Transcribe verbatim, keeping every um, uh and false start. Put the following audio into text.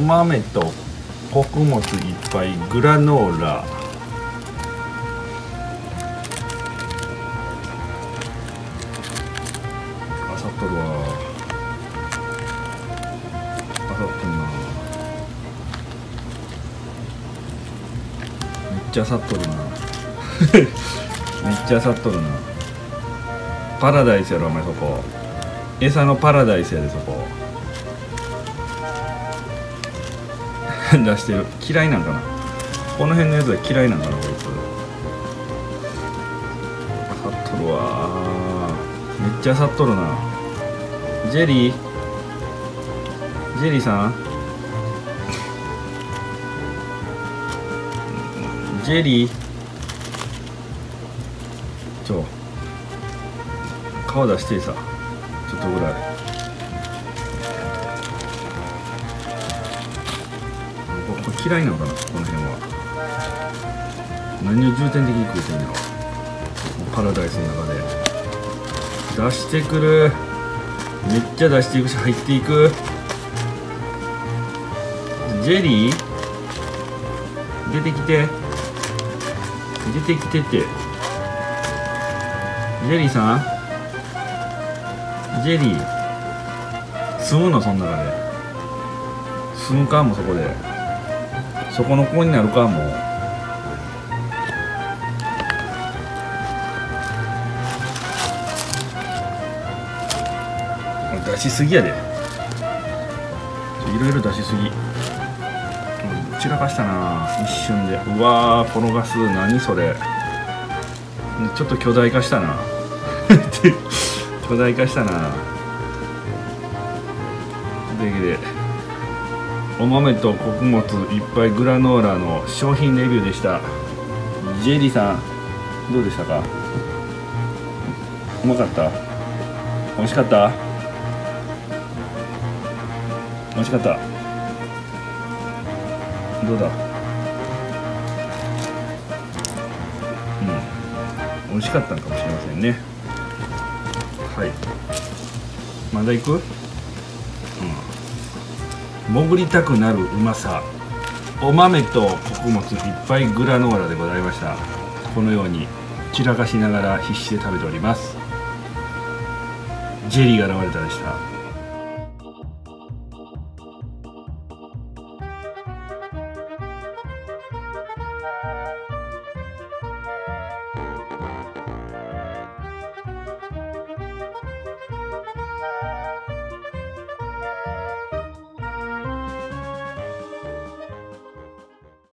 お豆と穀物いっぱい、グラノーラ、あさっとるわ、あさっとんな、めっちゃあさっとるなめっちゃあさっとるな。パラダイスやろお前、そこ餌のパラダイスやでそこ出してる。嫌いなんかなこの辺のやつは、嫌いなんかなこいつ。あさっとるわ、めっちゃあさっとるな。ジェリージェリーさんジェリーちょ顔出してさ、ちょっとぐらい嫌いなのかなこの辺は。何を重点的に食うてんのパラダイスの中で。出してくる、めっちゃ出していくし入っていく。ジェリー出てきて出てきてって、ジェリーさんジェリー住むのその中で、住むかもそこで、そこの子になるかもう。出しすぎやで、いろいろ出しすぎ、散らかしたな一瞬で。うわー転がす、何それ、ちょっと巨大化したな巨大化したな。できでお豆と穀物いっぱい、グラノーラの商品レビューでした。ジェリーさんどうでしたか？うまかった？美味しかった？美味しかった？どうだ？うん、美味しかったのかもしれませんね。はい、まだ行く？潜りたくなるうまさ、お豆と穀物いっぱい、グラノーラでございました。このように散らかしながら必死で食べております。ジェリーが現れたでした。